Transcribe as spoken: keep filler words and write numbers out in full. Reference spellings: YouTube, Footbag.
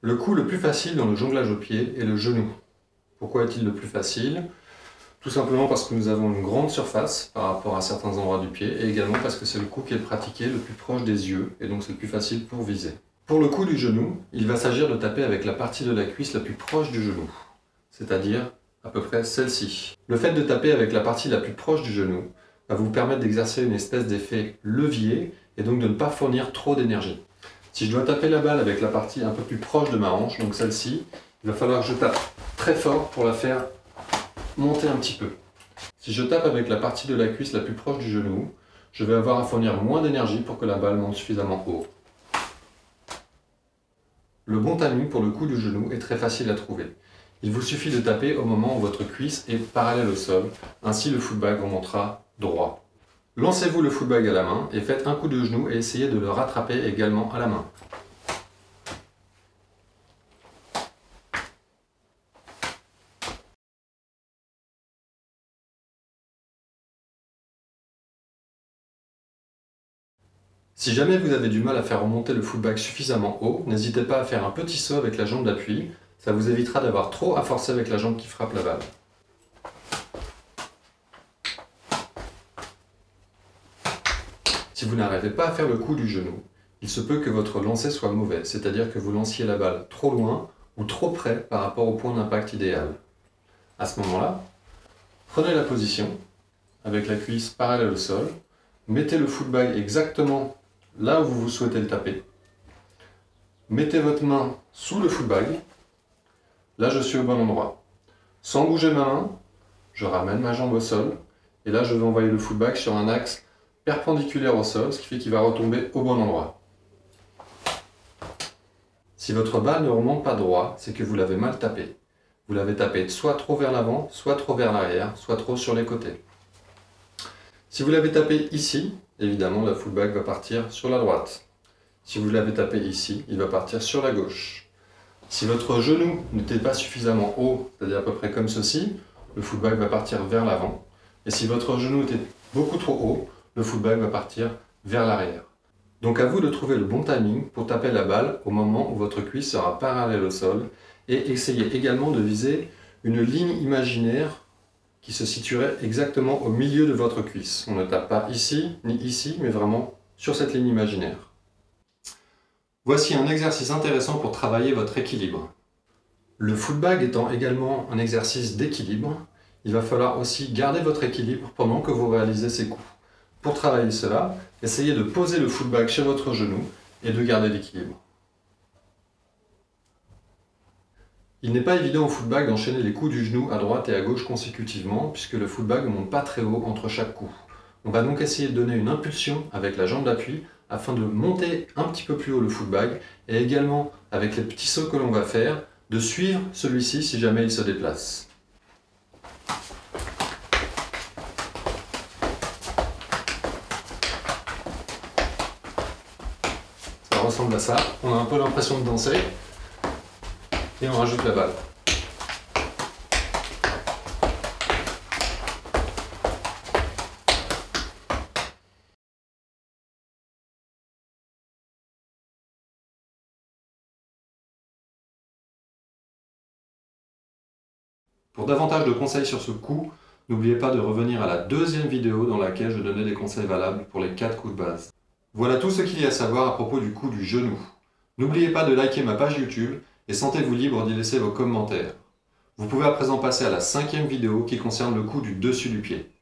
Le coup le plus facile dans le jonglage au pied est le genou. Pourquoi est-il le plus facile? Tout simplement parce que nous avons une grande surface par rapport à certains endroits du pied et également parce que c'est le coup qui est pratiqué le plus proche des yeux et donc c'est le plus facile pour viser. Pour le coup du genou, il va s'agir de taper avec la partie de la cuisse la plus proche du genou, c'est-à-dire à peu près celle-ci. Le fait de taper avec la partie la plus proche du genou va vous permettre d'exercer une espèce d'effet levier et donc de ne pas fournir trop d'énergie. Si je dois taper la balle avec la partie un peu plus proche de ma hanche, donc celle-ci, il va falloir que je tape très fort pour la faire monter un petit peu. Si je tape avec la partie de la cuisse la plus proche du genou, je vais avoir à fournir moins d'énergie pour que la balle monte suffisamment haut. Le bon timing pour le coup du genou est très facile à trouver. Il vous suffit de taper au moment où votre cuisse est parallèle au sol, ainsi le footbag remontera droit. Lancez-vous le footbag à la main et faites un coup de genou et essayez de le rattraper également à la main. Si jamais vous avez du mal à faire remonter le footbag suffisamment haut, n'hésitez pas à faire un petit saut avec la jambe d'appui, ça vous évitera d'avoir trop à forcer avec la jambe qui frappe la balle. Si vous n'arrivez pas à faire le coup du genou, il se peut que votre lancer soit mauvais, c'est-à-dire que vous lanciez la balle trop loin ou trop près par rapport au point d'impact idéal. À ce moment-là, prenez la position avec la cuisse parallèle au sol, mettez le footbag exactement là où vous souhaitez le taper, mettez votre main sous le footbag, là je suis au bon endroit. Sans bouger ma main, je ramène ma jambe au sol et là je vais envoyer le footbag sur un axe perpendiculaire au sol, ce qui fait qu'il va retomber au bon endroit. Si votre balle ne remonte pas droit, c'est que vous l'avez mal tapé. Vous l'avez tapé soit trop vers l'avant, soit trop vers l'arrière, soit trop sur les côtés. Si vous l'avez tapé ici, évidemment la footbag va partir sur la droite. Si vous l'avez tapé ici, il va partir sur la gauche. Si votre genou n'était pas suffisamment haut, c'est-à-dire à peu près comme ceci, le footbag va partir vers l'avant. Et si votre genou était beaucoup trop haut, le footbag va partir vers l'arrière. Donc à vous de trouver le bon timing pour taper la balle au moment où votre cuisse sera parallèle au sol et essayez également de viser une ligne imaginaire qui se situerait exactement au milieu de votre cuisse. On ne tape pas ici ni ici, mais vraiment sur cette ligne imaginaire. Voici un exercice intéressant pour travailler votre équilibre. Le footbag étant également un exercice d'équilibre, il va falloir aussi garder votre équilibre pendant que vous réalisez ces coups. Pour travailler cela, essayez de poser le footbag chez votre genou et de garder l'équilibre. Il n'est pas évident au footbag d'enchaîner les coups du genou à droite et à gauche consécutivement puisque le footbag ne monte pas très haut entre chaque coup. On va donc essayer de donner une impulsion avec la jambe d'appui afin de monter un petit peu plus haut le footbag et également avec les petits sauts que l'on va faire, de suivre celui-ci si jamais il se déplace. Ressemble à ça, on a un peu l'impression de danser et on rajoute la balle. Pour davantage de conseils sur ce coup, n'oubliez pas de revenir à la deuxième vidéo dans laquelle je donnais des conseils valables pour les quatre coups de base. Voilà tout ce qu'il y a à savoir à propos du coup du genou. N'oubliez pas de liker ma page YouTube et sentez-vous libre d'y laisser vos commentaires. Vous pouvez à présent passer à la cinquième vidéo qui concerne le coup du dessus du pied.